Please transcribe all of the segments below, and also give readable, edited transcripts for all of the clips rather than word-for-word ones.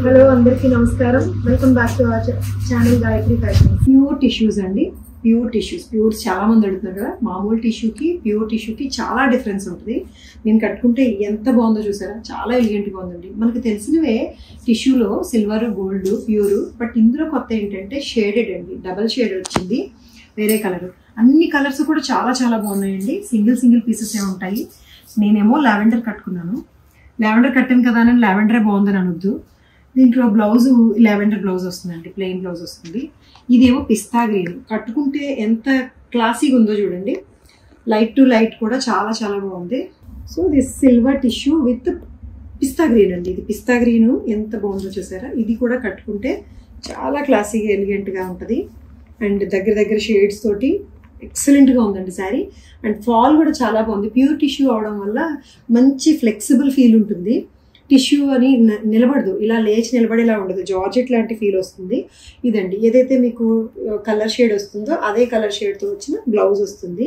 Hello, andariki namaskaram. Welcome back to our channel Gayathri Fashions. Pure tissues andi, pure tissues. Pures chaala mandi adutunnaru kada. Maamul tissue ki chaala difference untadi. Nenu kattukunte enta baagundo chusara, chaala elegant ga undi. Manaku telusinave tissue lo silver, gold, pure, but indulo kotta entante shaded andi. Double shade vachindi, vere color. Anni colors kuda chaala baagunnayandi. Single pieces e untayi. Nenemo lavender kattukunnanu. Lavender kattanu kada ani lavender e baagundi anoddu. దీంట్లో blouse lavender blouse వస్తుందండి, plain blouse వస్తుంది. ఇదేమో పిస్తా green, కట్టుకుంటే ఎంత క్లాసీగా ఉందో చూడండి. Light to light కూడా చాలా బాగుంది. So this silver tissue with pista green అండి. ఇది పిస్తా గ్రీన్ ఎంత బాగుందో చూసారా. ఇది కూడా కట్టుకుంటే చాలా క్లాసీగా ఎలిగెంట్గా ఉంటుంది. అండ్ దగ్గర షేడ్స్ తోటి ఎక్సలెంట్గా ఉందండి శారీ. అండ్ ఫాల్ కూడా చాలా బాగుంది. ప్యూర్ టిష్యూ అవడం వల్ల మంచి ఫ్లెక్సిబుల్ ఫీల్ ఉంటుంది. టిష్యూ అని నిలబడదు, ఇలా లేచి నిలబడేలా ఉండదు. జార్జ్ అట్లాంటి ఫీల్ వస్తుంది. ఇదండి ఏదైతే మీకు కలర్ షేడ్ వస్తుందో అదే కలర్ షేడ్తో వచ్చిన బ్లౌజ్ వస్తుంది.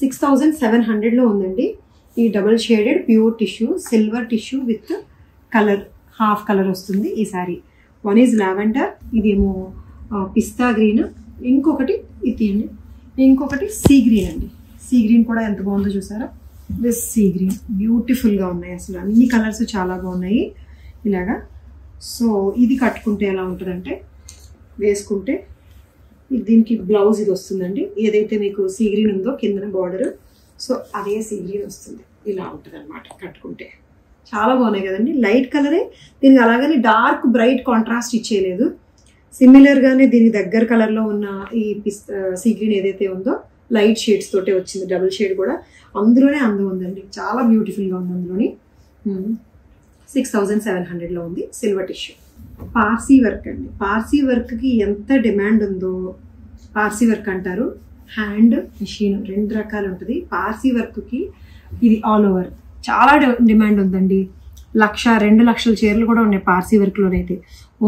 6700లో ఉందండి ఈ double shaded pure tissue silver tissue with colour, half colour వస్తుంది ఈ సారీ. వన్ ఈజ్ లావెండర్, ఇదేమో పిస్తా గ్రీన్, ఇంకొకటి ఇది అండి, ఇంకొకటి సీ గ్రీన్ అండి. సీ గ్రీన్ కూడా ఎంత బాగుందో చూసారా. దిస్ సీ గ్రీన్ బ్యూటిఫుల్గా ఉన్నాయి, అసలు అన్ని కలర్స్ చాలా బాగున్నాయి ఇలాగా. సో ఇది కట్టుకుంటే ఎలా ఉంటుందంటే, వేసుకుంటే దీనికి బ్లౌజ్ ఇది వస్తుందండి. ఏదైతే మీకు సీ గ్రీన్ ఉందో కింద బార్డర్, సో అదే సీ గ్రీన్ వస్తుంది. ఇలా ఉంటుంది అనమాట కట్టుకుంటే. చాలా బాగున్నాయి కదండి. లైట్ కలరే దీనికి, అలాగని డార్క్ బ్రైట్ కాంట్రాస్ట్ ఇచ్చేయలేదు. సిమిలర్గానే దీనికి దగ్గర కలర్లో ఉన్న ఈ సీ గ్రీన్ ఏదైతే ఉందో లైట్ షేడ్స్ తోటే వచ్చింది. డబుల్ షేడ్ కూడా అందులోనే అందం ఉందండి, చాలా బ్యూటిఫుల్గా ఉంది. అందులోని 6700లో ఉంది సిల్వర్ టిష్యూ. పార్సీ వర్క్ అండి. పార్సీ వర్క్కి ఎంత డిమాండ్ ఉందో. పార్సీ వర్క్ అంటారు, హ్యాండ్ మిషన్ రెండు రకాలు ఉంటుంది. పార్సీ వర్క్కి ఇది ఆల్ ఓవర్ చాలా డిమాండ్ ఉందండి. 1,02,000 చీరలు కూడా ఉన్నాయి పార్సీ వర్క్లోనైతే.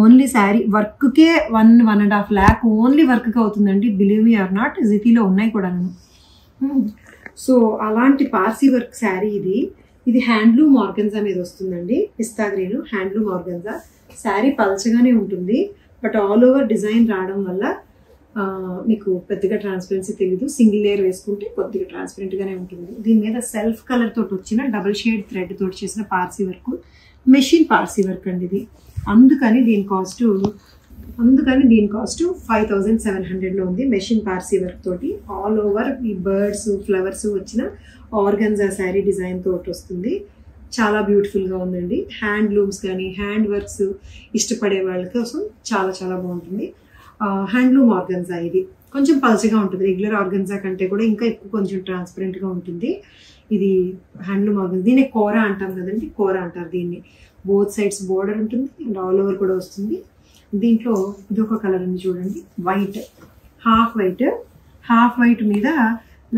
ఓన్లీ శారీ వర్క్కే 1-1.5 lakh ఓన్లీ వర్క్కి అవుతుందండి. బిలీవ్ మీ ఆర్ నాట్, జితిలో ఉన్నాయి కూడా. సో అలాంటి పార్సీ వర్క్ శారీ ఇది. ఇది హ్యాండ్లూమ్ ఆర్గన్జా మీద వస్తుందండి. పిస్తా గ్రీన్ హ్యాండ్లూమ్ ఆర్గన్జా శారీ. పలచగానే ఉంటుంది, బట్ ఆల్ ఓవర్ డిజైన్ రావడం వల్ల మీకు పెద్దగా ట్రాన్స్పరెన్సీ తెలీదు. సింగిల్ లేయర్ వేసుకుంటే కొద్దిగా ట్రాన్స్పరెంట్గానే ఉంటుంది. దీని మీద సెల్ఫ్ కలర్ తోటి వచ్చిన డబుల్ షేడ్ థ్రెడ్ తోటి చేసిన Parsi work, machine Parsi work అండి ఇది. అందుకని దీని కాస్ట్ 5700లో ఉంది. మెషిన్ పార్సీ వర్క్ తోటి ఆల్ ఓవర్ ఈ బర్డ్స్ ఫ్లవర్స్ వచ్చిన ఆర్గన్జా శారీ డిజైన్ తోటి వస్తుంది. చాలా బ్యూటిఫుల్గా ఉందండి. హ్యాండ్లూమ్స్ కానీ హ్యాండ్ వర్క్స్ ఇష్టపడే వాళ్ళ కోసం చాలా బాగుంటుంది. హ్యాండ్లూమ్ ఆర్గన్జా ఇది కొంచెం పల్చగా ఉంటుంది. రెగ్యులర్ ఆర్గన్జా కంటే కూడా ఇంకా ఎక్కువ కొంచెం ట్రాన్స్పరెంట్గా ఉంటుంది ఇది హ్యాండ్లూమ్ ఆర్గన్జా. దీన్ని కోరా అంటాం కదండి, కోరా అంటారు దీన్ని. బోత్ సైడ్స్ బోర్డర్ ఉంటుంది అండ్ ఆల్ ఓవర్ కూడా వస్తుంది. దీంట్లో ఇదొక కలర్ ఉంది చూడండి, వైట్, హాఫ్ వైట్ మీద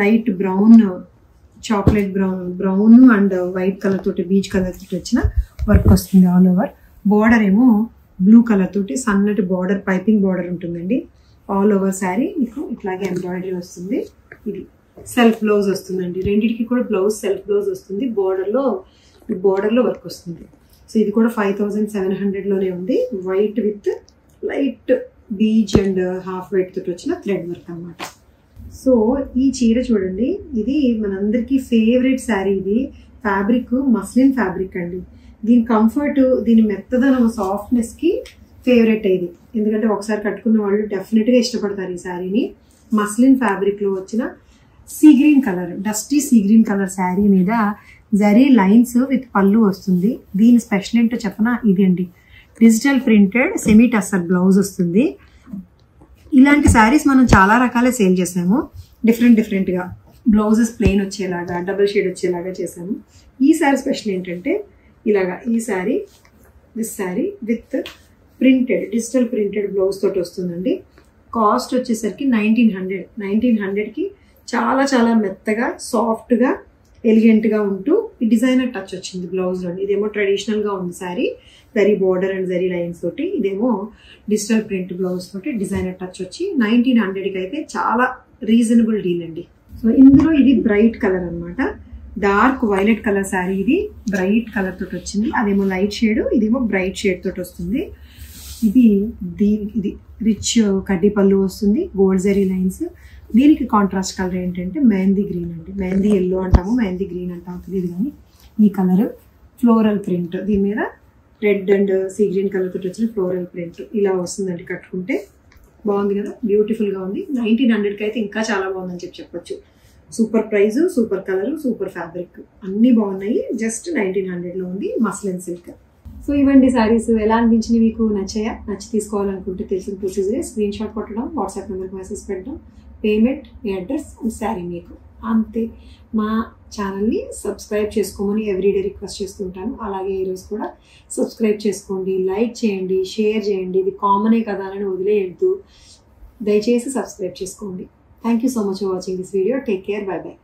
light brown, chocolate brown and white colour తోటి, బీచ్ కలర్ తోటి వచ్చిన వర్క్ వస్తుంది ఆల్ ఓవర్. బోర్డర్ ఏమో బ్లూ కలర్ తోటి సన్నటి బార్డర్, పైపింగ్ బార్డర్ ఉంటుందండి. ఆల్ ఓవర్ శారీ మీకు ఇట్లాగే ఎంబ్రాయిడరీ వస్తుంది. ఇది సెల్ఫ్ బ్లౌజ్ వస్తుందండి. రెండింటికి కూడా సెల్ఫ్ బ్లౌజ్ వస్తుంది. బోర్డర్లో వర్క్ వస్తుంది. సో ఇది కూడా 5700లోనే ఉంది. White with light beige and half white తోటి వచ్చిన థ్రెడ్ వర్క్ అన్నమాట. సో ఈ చీర చూడండి, ఇది మనందరికీ ఫేవరెట్ శారీ. ఇది ఫ్యాబ్రిక్ మస్లిన్ ఫ్యాబ్రిక్ అండి. దీని కంఫర్ట్, దీని మెత్తదనం, సాఫ్ట్నెస్కి ఫేవరెట్ అయ్యింది. ఎందుకంటే ఒకసారి కట్టుకున్న వాళ్ళు డెఫినెట్గా ఇష్టపడతారు ఈ శారీని. మస్లిన్ ఫ్యాబ్రిక్లో వచ్చిన sea green colour, dusty sea green colour sari మీద జరీ లైన్స్ విత్ పళ్ళు వస్తుంది. దీని స్పెషల్ ఏంటో చెప్పనా, ఇది అండి digital printed semi tussar blouse వస్తుంది. ఇలాంటి శారీస్ మనం చాలా రకాలే సేల్ చేసాము. డిఫరెంట్గా బ్లౌజెస్ ప్లెయిన్ వచ్చేలాగా, డబుల్ షేడ్ వచ్చేలాగా చేసాము. ఈ శారీ స్పెషల్ ఏంటంటే ఇలాగా ఈ sari, this sari with printed digital printed blouse తోటి వస్తుందండి. కాస్ట్ వచ్చేసరికి 1900. 1900కి చాలా మెత్తగా, సాఫ్ట్గా, ఎలిగెంట్గా ఉంటూ ఈ డిజైనర్ టచ్ వచ్చింది బ్లౌజ్లో. ఇదేమో ట్రెడిషనల్గా ఉంది sari, zari border and zari lines తోటి. ఇదేమో డిజిటల్ ప్రింట్ బ్లౌజ్ తోటి డిజైనర్ టచ్ వచ్చి 1900కి అయితే చాలా రీజనబుల్ డీల్ అండి. సో ఇందులో ఇది బ్రైట్ కలర్ అనమాట. dark violet color saree, idi bright color tho ochindi, ademo light shade, idemo bright shade tho ostundi. Idi rich kaddi pallu ostundi, gold zari lines. Deeniki contrast color entante mehndi green ante, mehndi yellow antamu, mehndi green antamu. Idi gaani ee color floral print, deeni meeda red and sea green color tho ochina floral print ila ostundandi kattukunte. Beautiful ga undi, 1900 kaithe inka chaala baagundi ani cheppochu. Super price, super color, super fabric anni baagunayi, just 1900 lo undi muslin silk. So evendi sarees ela anpinchini meeku nachaya, nachi teesukovalante telusina process screenshot kottadam, WhatsApp number ku message pettadam, payment, address and saree meeku ante. మా channel ని subscribe చేసుకోమని everyday request చేస్తుంటాను. అలాగే ఈ రోజు కూడా subscribe చేసుకోండి, like చేయండి, షేర్ చేయండి. ఇది కామనే కదా అని వదిలేయద్దు, దయచేసి సబ్స్క్రైబ్ చేసుకోండి. Thank you so much for watching this video. Take care, bye by.